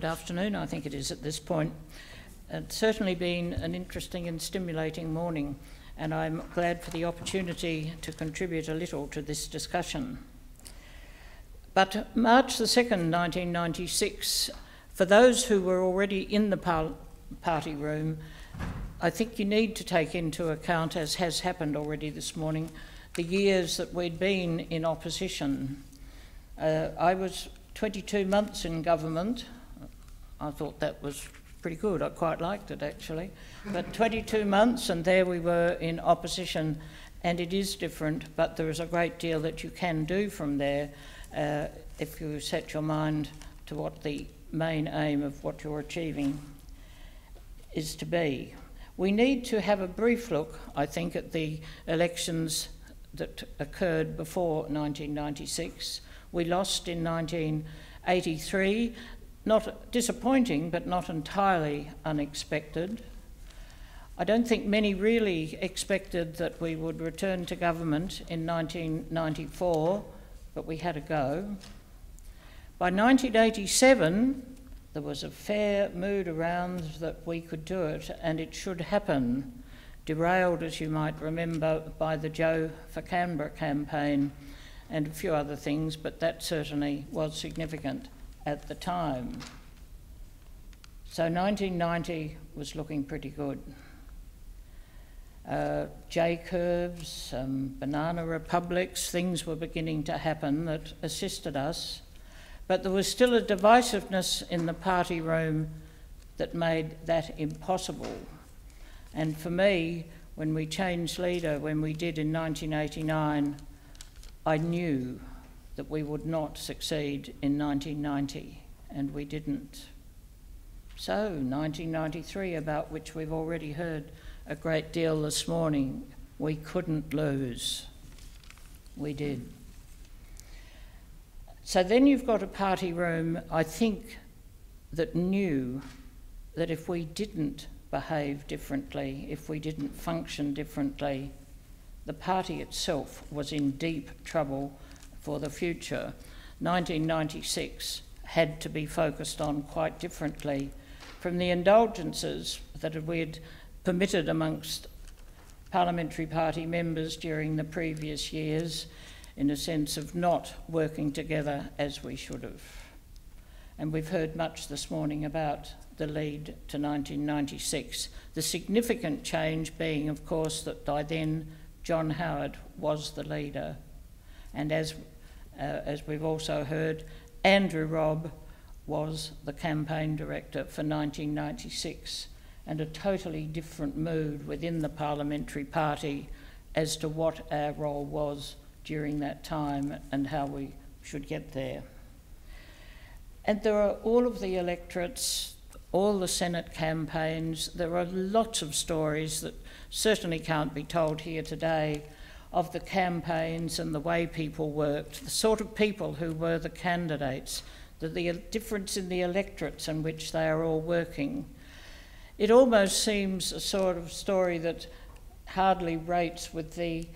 Good afternoon, I think it is at this point. It's certainly been an interesting and stimulating morning, and I'm glad for the opportunity to contribute a little to this discussion. But March the 2nd, 1996, for those who were already in the party room, I think you need to take into account, as has happened already this morning, the years that we'd been in opposition. I was 22 months in government. I thought that was pretty good. I quite liked it, actually. But 22 months, and there we were in opposition, and it is different, but there is a great deal that you can do from there if you set your mind to what the main aim of what you're achieving is to be. We need to have a brief look, I think, at the elections that occurred before 1996. We lost in 1983, not disappointing, but not entirely unexpected. I don't think many really expected that we would return to government in 1994, but we had a go. By 1987, there was a fair mood around that we could do it and it should happen, derailed, as you might remember, by the Jo for Canberra campaign and a few other things, but that certainly was significant at the time. So 1990 was looking pretty good. J-curves, banana republics, things were beginning to happen that assisted us. But there was still a divisiveness in the party room that made that impossible. And for me, when we changed leader, when we did in 1989, I knew that we would not succeed in 1990, and we didn't. So 1993, about which we've already heard a great deal this morning, we couldn't lose. We did. So then you've got a party room, I think, that knew that if we didn't behave differently, if we didn't function differently, the party itself was in deep trouble for the future. 1996 had to be focused on quite differently from the indulgences that we had permitted amongst parliamentary party members during the previous years, in a sense of not working together as we should have. And we've heard much this morning about the lead to 1996. The significant change being, of course, that by then John Howard was the leader. And as we've also heard, Andrew Robb was the campaign director for 1996, and a totally different mood within the parliamentary party as to what our role was during that time and how we should get there. And there are all of the electorates, all the Senate campaigns, there are lots of stories that certainly can't be told here today of the campaigns and the way people worked, the sort of people who were the candidates, the difference in the electorates in which they are all working. It almost seems a sort of story that hardly rates with the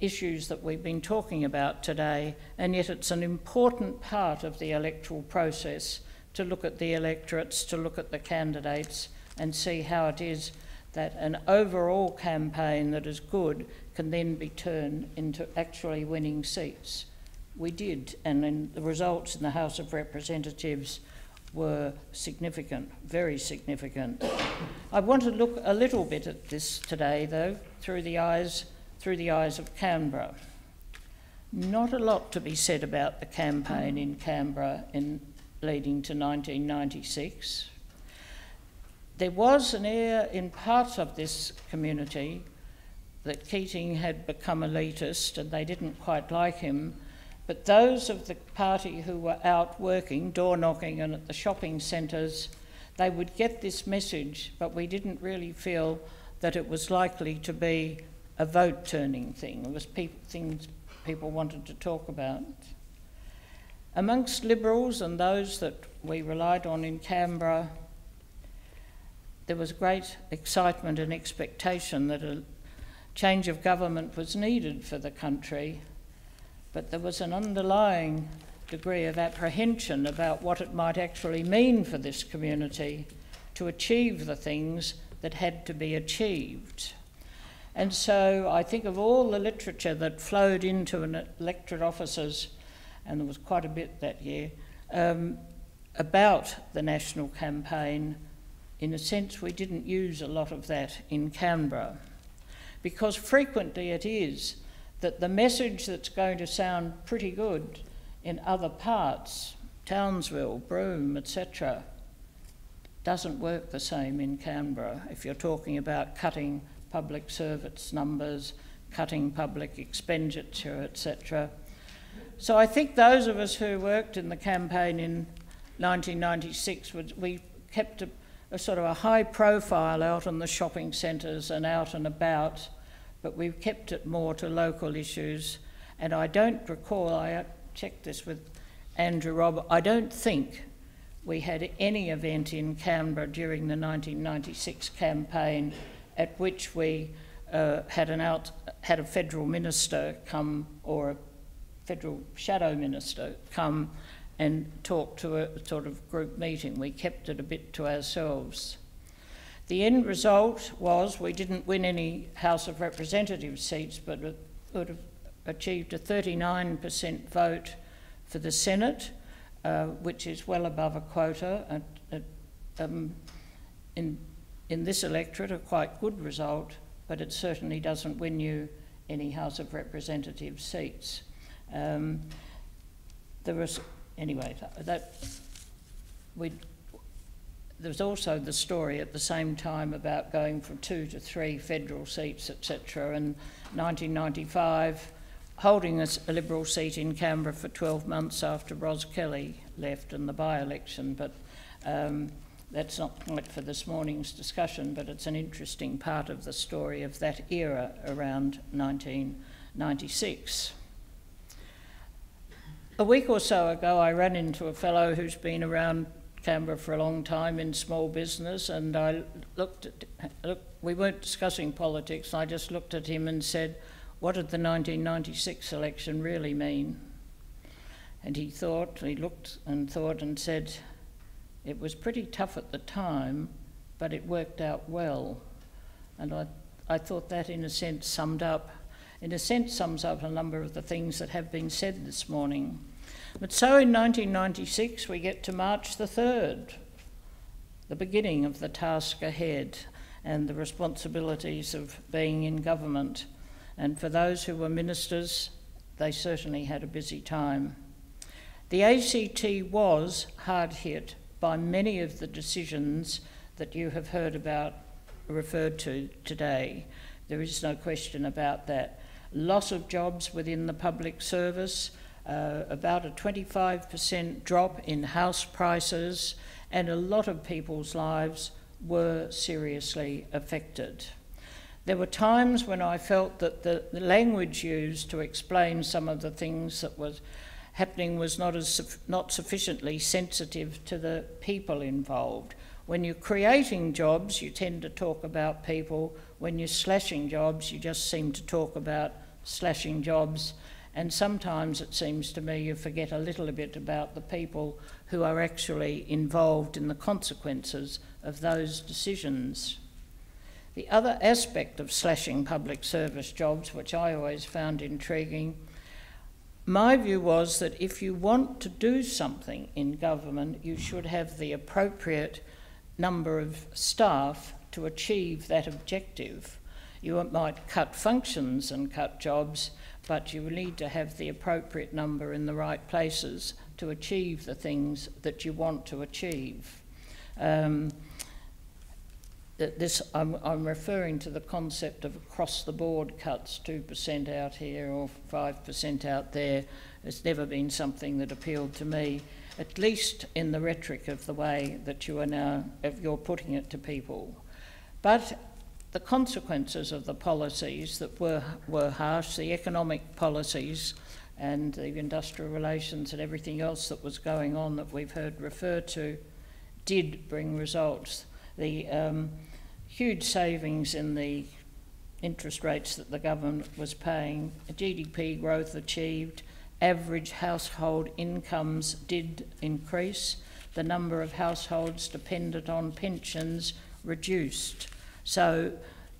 issues that we've been talking about today, and yet it's an important part of the electoral process to look at the electorates, to look at the candidates, and see how it is that an overall campaign that is good can then be turned into actually winning seats. We did, and then the results in the House of Representatives were significant, very significant. I want to look a little bit at this today, though, through the eyes of Canberra. Not a lot to be said about the campaign in Canberra in leading to 1996. There was an air in parts of this community that Keating had become elitist and they didn't quite like him, but those of the party who were out working, door knocking and at the shopping centres, they would get this message, but we didn't really feel that it was likely to be a vote-turning thing. It was things people wanted to talk about. Amongst Liberals and those that we relied on in Canberra, there was great excitement and expectation that a change of government was needed for the country, but there was an underlying degree of apprehension about what it might actually mean for this community to achieve the things that had to be achieved. And so I think of all the literature that flowed into an electorate officers, and there was quite a bit that year, about the national campaign, in a sense we didn't use a lot of that in Canberra, because frequently it is that the message that's going to sound pretty good in other parts, Townsville, Broome, etc., doesn't work the same in Canberra if you're talking about cutting public service numbers, cutting public expenditure, etc. So I think those of us who worked in the campaign in 1996, we kept a sort of a high profile out on the shopping centres and out and about, but we've kept it more to local issues. And I don't recall, I checked this with Andrew Robb, I don't think we had any event in Canberra during the 1996 campaign at which we had a federal minister come, or a federal shadow minister come and talk to a sort of group meeting. We kept it a bit to ourselves. The end result was we didn't win any House of Representatives seats, but it would have achieved a 39% vote for the Senate, which is well above a quota, in this electorate, a quite good result, but it certainly doesn't win you any House of Representatives seats. There was also the story at the same time about going from 2 to 3 federal seats, etc. In 1995, holding a Liberal seat in Canberra for 12 months after Ros Kelly left in the by-election, but that's not quite for this morning's discussion, but it's an interesting part of the story of that era around 1996. A week or so ago, I ran into a fellow who's been around Canberra for a long time in small business, and I looked at, we weren't discussing politics, I just looked at him and said, what did the 1996 election really mean? And he thought, he looked and thought and said, it was pretty tough at the time, but it worked out well. And I thought that, in a sense, sums up a number of the things that have been said this morning. But so in 1996, we get to March the 3rd, the beginning of the task ahead and the responsibilities of being in government. And for those who were ministers, they certainly had a busy time. The ACT was hard hit by many of the decisions that you have heard about, referred to today. There is no question about that. Loss of jobs within the public service, about a 25% drop in house prices, and a lot of people's lives were seriously affected. There were times when I felt that the language used to explain some of the things that was happening was not sufficiently sensitive to the people involved. When you're creating jobs, you tend to talk about people. When you're slashing jobs, you just seem to talk about slashing jobs. And sometimes it seems to me you forget a little bit about the people who are actually involved in the consequences of those decisions. The other aspect of slashing public service jobs, which I always found intriguing, my view was that if you want to do something in government, you should have the appropriate number of staff to achieve that objective. You might cut functions and cut jobs, but you need to have the appropriate number in the right places to achieve the things that you want to achieve. I'm referring to the concept of across-the-board cuts, 2% out here or 5% out there. It's never been something that appealed to me, at least in the rhetoric of the way that you are now, you're putting it to people. But the consequences of the policies that were harsh, the economic policies and the industrial relations and everything else that was going on that we've heard referred to, did bring results. The huge savings in the interest rates that the government was paying, GDP growth achieved, average household incomes did increase. The number of households dependent on pensions reduced. So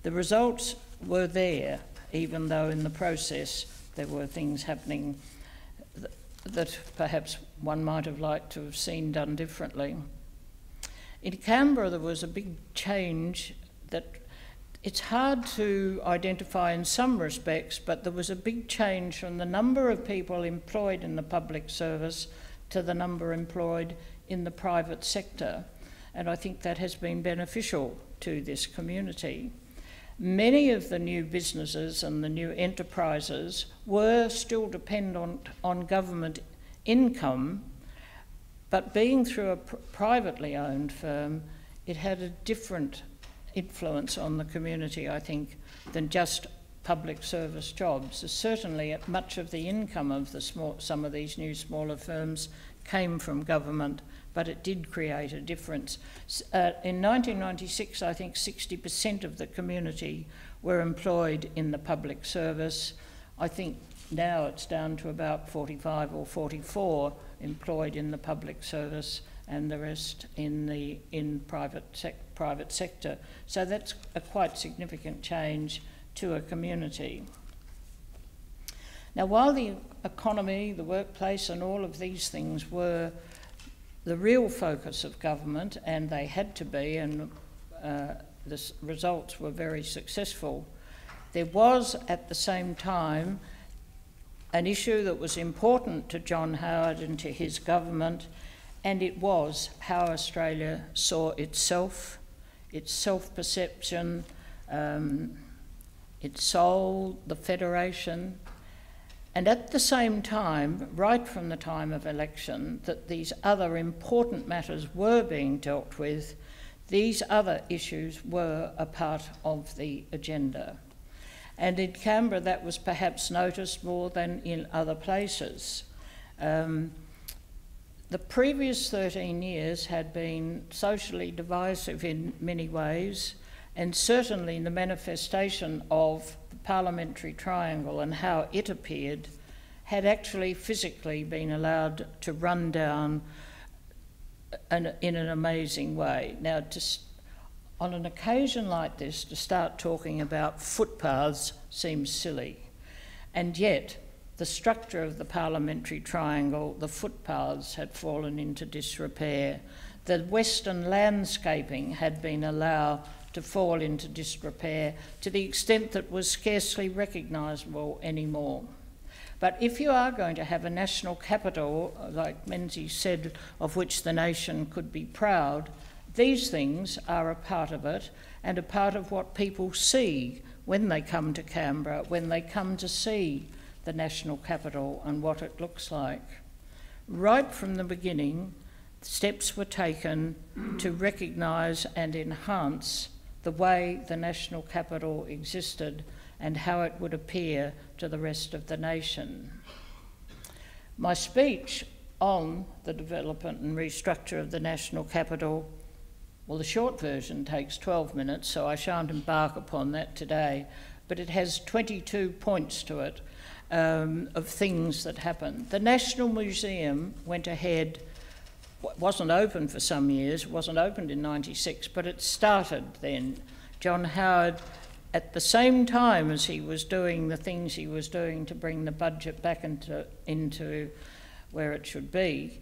the results were there, even though in the process there were things happening that perhaps one might have liked to have seen done differently. In Canberra, there was a big change that it's hard to identify in some respects, but there was a big change from the number of people employed in the public service to the number employed in the private sector. And I think that has been beneficial to this community. Many of the new businesses and the new enterprises were still dependent on government income, but being through a privately owned firm, it had a different influence on the community, I think, than just public service jobs. Certainly, much of the income of the some of these new smaller firms came from government, but it did create a difference. In 1996, I think 60% of the community were employed in the public service. I think now it's down to about 45 or 44 employed in the public service and the rest in the private sector. So that's a quite significant change to a community. Now, while the economy, the workplace and all of these things were the real focus of government, and they had to be, and the results were very successful, there was at the same time an issue that was important to John Howard and to his government, and it was how Australia saw itself, its self-perception, its soul, the federation. And at the same time, right from the time of election, that these other important matters were being dealt with, these other issues were a part of the agenda. And in Canberra, that was perhaps noticed more than in other places. The previous 13 years had been socially divisive in many ways, and certainly the manifestation of the parliamentary triangle and how it appeared had actually physically been allowed to run down in an amazing way. Now, on an occasion like this, to start talking about footpaths seems silly, and yet the structure of the parliamentary triangle, the footpaths had fallen into disrepair. The western landscaping had been allowed to fall into disrepair to the extent that was scarcely recognisable anymore. But if you are going to have a national capital, like Menzies said, of which the nation could be proud, these things are a part of it and a part of what people see when they come to Canberra, when they come to see the national capital and what it looks like. Right from the beginning, steps were taken to recognise and enhance the way the national capital existed and how it would appear to the rest of the nation. My speech on the development and restructure of the national capital, well, the short version takes 12 minutes, so I shan't embark upon that today, but it has 22 points to it of things that happened. The National Museum went ahead. It wasn't open for some years, it wasn't opened in 96, but it started then. John Howard, at the same time as he was doing the things he was doing to bring the budget back into where it should be,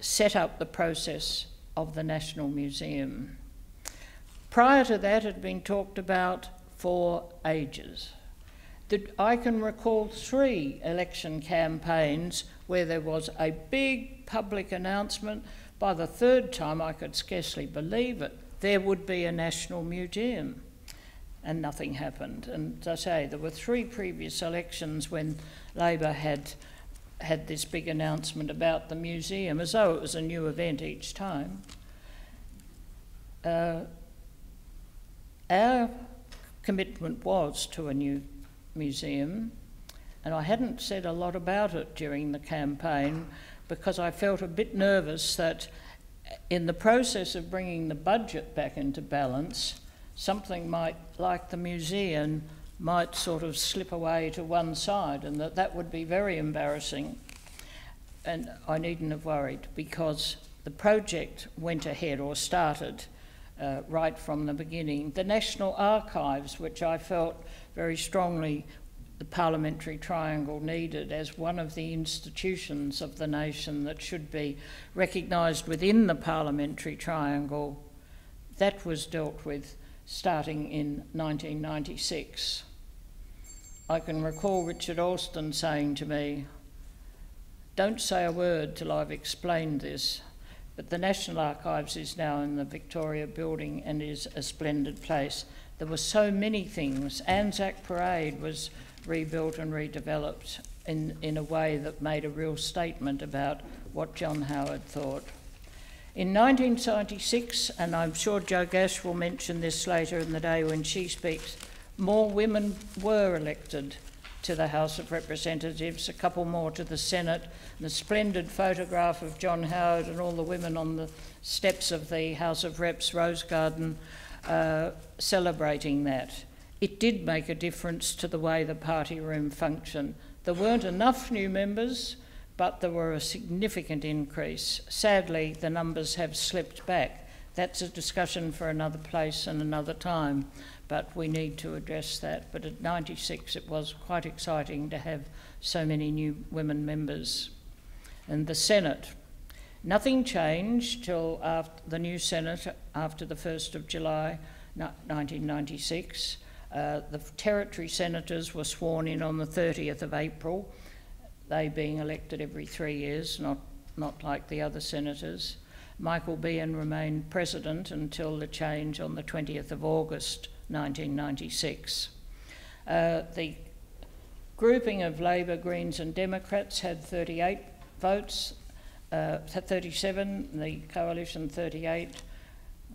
set up the process of the National Museum. Prior to that, it had been talked about for ages. I can recall 3 election campaigns where there was a big public announcement. By the 3rd time, I could scarcely believe it. There would be a national museum, and nothing happened. And as I say, there were 3 previous elections when Labor had this big announcement about the museum, as though it was a new event each time. Our commitment was to a new museum, and I hadn't said a lot about it during the campaign because I felt a bit nervous that in the process of bringing the budget back into balance, something might, like the museum, might sort of slip away to one side, and that would be very embarrassing. And I needn't have worried, because the project went ahead, or started right from the beginning. The National Archives, which I felt very strongly the Parliamentary Triangle needed as one of the institutions of the nation that should be recognised within the Parliamentary Triangle, that was dealt with starting in 1996. I can recall Richard Alston saying to me, "Don't say a word till I've explained this," but the National Archives is now in the Victoria Building and is a splendid place. There were so many things. Anzac Parade was rebuilt and redeveloped in a way that made a real statement about what John Howard thought. In 1996, and I'm sure Jo Gash will mention this later in the day when she speaks, more women were elected to the House of Representatives, a couple more to the Senate. And the splendid photograph of John Howard and all the women on the steps of the House of Reps, Rose Garden, celebrating that. It did make a difference to the way the party room functioned. There weren't enough new members, but there were a significant increase. Sadly, the numbers have slipped back. That's a discussion for another place and another time, but we need to address that. But at 96, it was quite exciting to have so many new women members. And the Senate. Nothing changed till after the new Senate, after the 1st of July, 1996. The territory senators were sworn in on the 30th of April, they being elected every 3 years, not like the other senators. Michael Behan remained president until the change on the 20th of August 1996. The grouping of Labor, Greens and Democrats had 38 votes, 37, the coalition 38.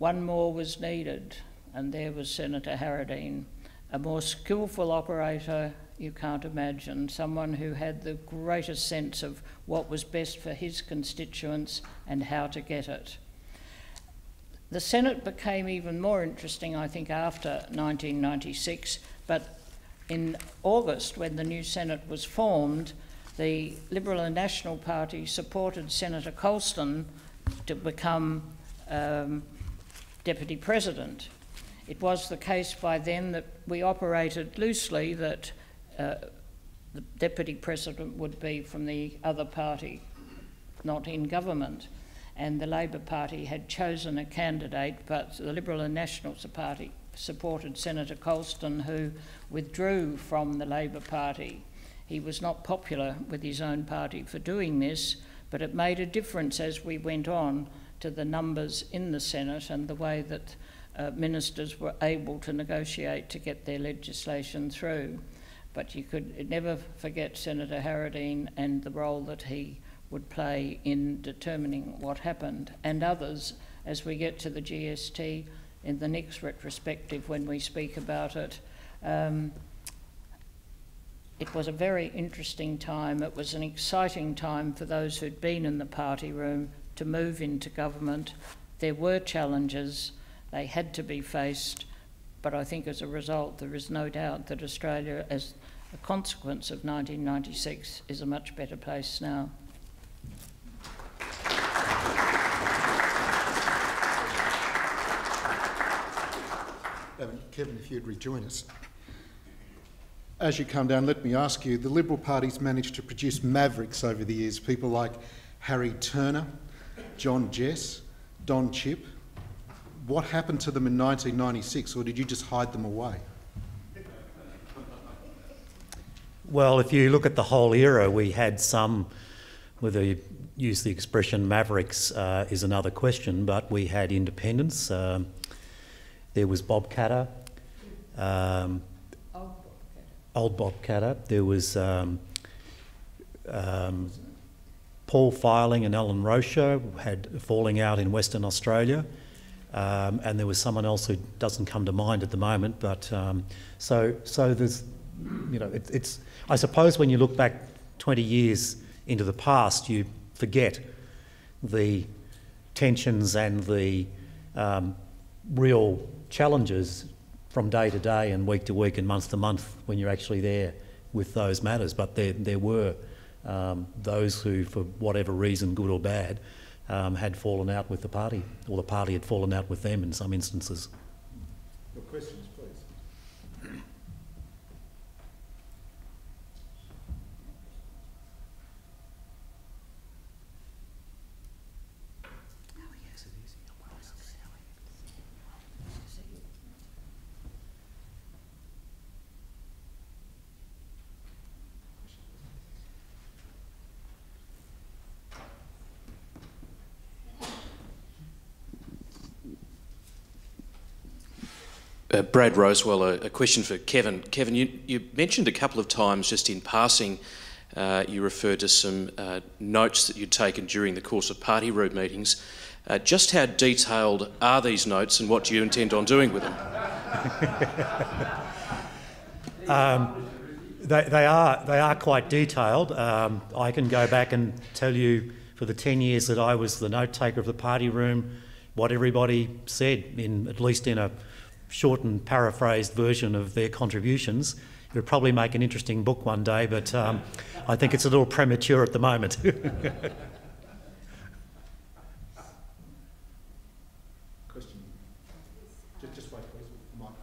One more was needed, and there was Senator Harradine. A more skillful operator you can't imagine, someone who had the greatest sense of what was best for his constituents and how to get it. The Senate became even more interesting, I think, after 1996, but in August, when the new Senate was formed, the Liberal and National Party supported Senator Colston to become Deputy President. It was the case by then that we operated loosely that the Deputy President would be from the other party, not in government. And the Labor Party had chosen a candidate, but the Liberal and National Party supported Senator Colston, who withdrew from the Labor Party. He was not popular with his own party for doing this, but it made a difference as we went on to the numbers in the Senate and the way that ministers were able to negotiate to get their legislation through. But you could never forget Senator Harradine and the role that he would play in determining what happened, and others as we get to the GST in the next retrospective when we speak about it. It was a very interesting time. It was an exciting time for those who'd been in the party room to move into government. There were challenges. They had to be faced. But I think as a result, there is no doubt that Australia, as a consequence of 1996, is a much better place now. Kevin, if you'd rejoin us. As you come down, let me ask you, the Liberal Party's managed to produce mavericks over the years, people like Harry Turner, John Jess, Don Chip. What happened to them in 1996, or did you just hide them away? Well, if you look at the whole era, we had some, whether you use the expression mavericks is another question, but we had independents. There was Bob Katter, old Bob Katter. There was Paul Filing and Ellen Rocher had a falling out in Western Australia. And there was someone else who doesn't come to mind at the moment, but so there's, you know, it's. I suppose when you look back 20 years into the past, you forget the tensions and the real challenges from day to day and week to week and month to month when you're actually there with those matters. But there were those who, for whatever reason, good or bad, had fallen out with the party, or the party had fallen out with them in some instances. Your questions, please. Brad Rosewell, a question for Kevin. Kevin, you mentioned a couple of times just in passing, you referred to some notes that you'd taken during the course of party room meetings. Just how detailed are these notes and what do you intend on doing with them? They are quite detailed. I can go back and tell you for the 10 years that I was the note taker of the party room, what everybody said, at least in a shortened, paraphrased version of their contributions. It would probably make an interesting book one day, but I think it's a little premature at the moment. Question. Just wait, please. The microphone.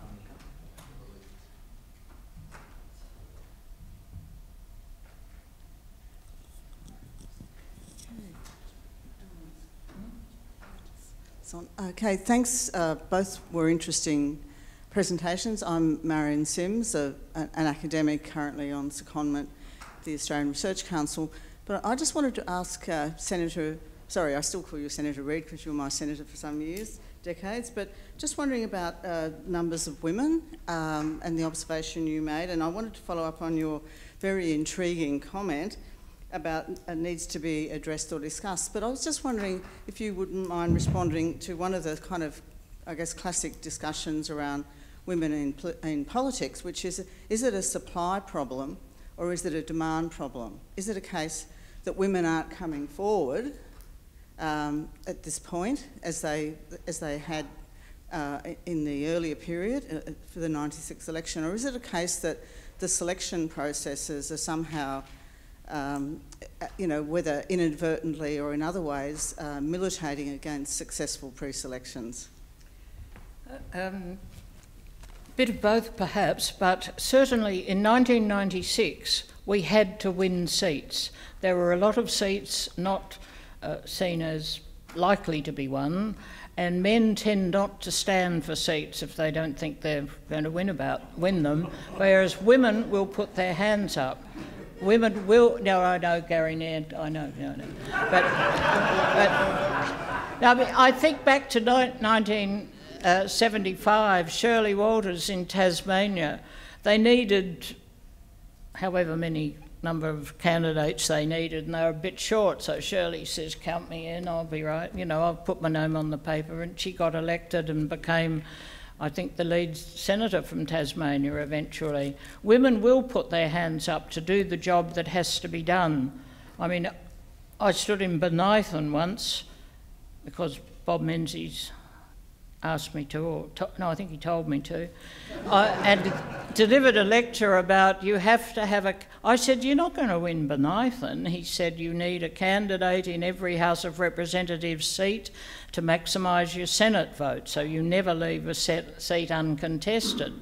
Okay, thanks. Both were interesting presentations. I'm Marian Sims, an academic currently on secondment at the Australian Research Council. But I just wanted to ask Senator, sorry, I still call you Senator Reid because you were my senator for some years, decades, but just wondering about numbers of women and the observation you made. And I wanted to follow up on your very intriguing comment about needs to be addressed or discussed. But I was just wondering if you wouldn't mind responding to one of the kind of, I guess, classic discussions around women in politics, which is it a supply problem or is it a demand problem? Is it a case that women aren't coming forward at this point as they had in the earlier period for the 96 election? Or is it a case that the selection processes are somehow you know, whether inadvertently or in other ways, militating against successful pre-selections? Bit of both perhaps, but certainly in 1996 we had to win seats. There were a lot of seats not seen as likely to be won, and men tend not to stand for seats if they don't think they're going to win them, whereas women will put their hands up. Women will. No, I know Gary Nairn. I know, no. But I mean, I think back to 1975, Shirley Walters in Tasmania. They needed, however many number of candidates they needed, and they were a bit short. So Shirley says, "Count me in. I'll be right. You know, I'll put my name on the paper." And she got elected and became, I think, the lead senator from Tasmania eventually. Women will put their hands up to do the job that has to be done. I mean, I stood in Bonython once because Bob Menzies asked me to, or no, I think he told me to, and delivered a lecture about you have to have a... I said, you're not going to win Bonython. He said, you need a candidate in every House of Representatives seat to maximise your Senate vote, so you never leave a seat uncontested.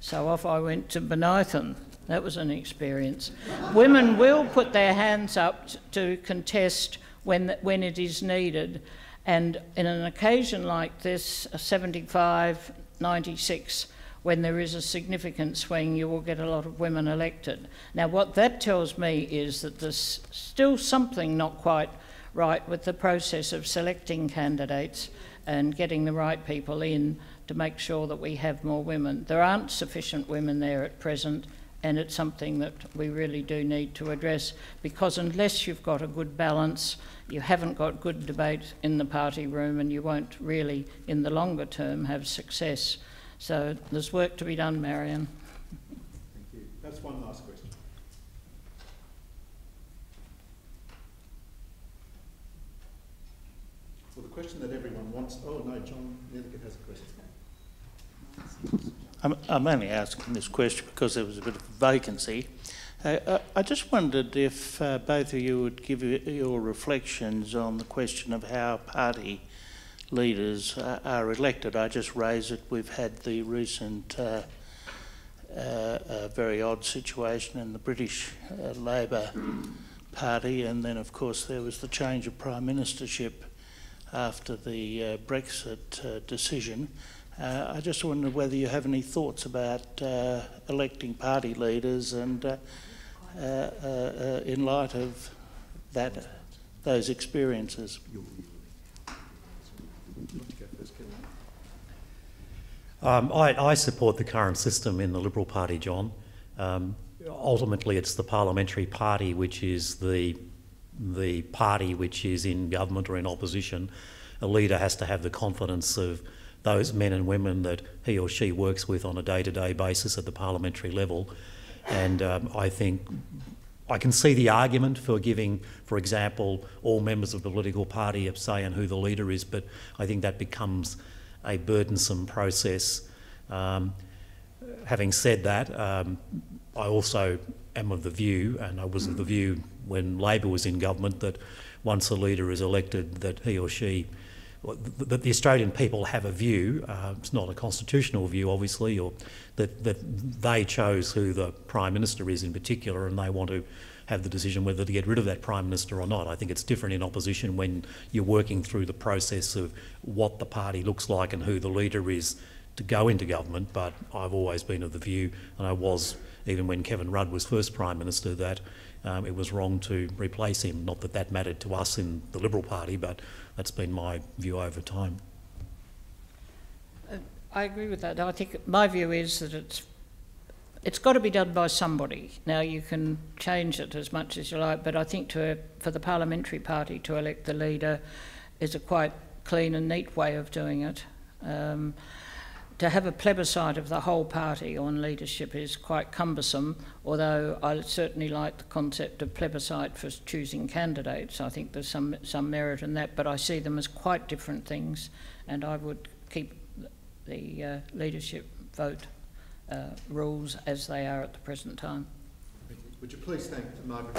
So off I went to Bonython. That was an experience. Women will put their hands up to contest when it is needed. And in an occasion like this, 75, 96, when there is a significant swing, you will get a lot of women elected. Now, what that tells me is that there's still something not quite right with the process of selecting candidates and getting the right people in to make sure that we have more women. There aren't sufficient women there at present, and it's something that we really do need to address, because unless you've got a good balance, you haven't got good debate in the party room, and you won't really, in the longer term, have success. So there's work to be done, Marian. Thank you. That's one last question. Well, the question that everyone wants... Oh, no, John Neilkit has a question. I'm only asking this question because there was a bit of a vacancy. I just wondered if both of you would give your reflections on the question of how party leaders are elected. I just raise it. We've had the recent very odd situation in the British Labour Party, and then of course there was the change of prime ministership after the Brexit decision. I just wondered whether you have any thoughts about electing party leaders, and in light of that, those experiences. I support the current system in the Liberal Party, John. Ultimately, it's the parliamentary party which is the party which is in government or in opposition. A leader has to have the confidence of those men and women that he or she works with on a day-to-day basis at the parliamentary level. And I think I can see the argument for giving, for example, all members of the political party a say in who the leader is, but I think that becomes a burdensome process. Having said that, I also am of the view, and I was of the view when Labor was in government, that once a leader is elected, that he or she, that the Australian people have a view, it's not a constitutional view obviously, or that they chose who the Prime Minister is in particular, and they want to have the decision whether to get rid of that Prime Minister or not. I think it's different in opposition when you're working through the process of what the party looks like and who the leader is to go into government, but I've always been of the view, and I was even when Kevin Rudd was first Prime Minister, that it was wrong to replace him. Not that that mattered to us in the Liberal Party, but that's been my view over time. I agree with that. I think my view is that it's got to be done by somebody. Now, you can change it as much as you like, but I think for the parliamentary party to elect the leader is a quite clean and neat way of doing it. To have a plebiscite of the whole party on leadership is quite cumbersome, although I certainly like the concept of plebiscite for choosing candidates. I think there's some merit in that, but I see them as quite different things, and I would keep the leadership vote rules as they are at the present time. Would you please thank Margaret?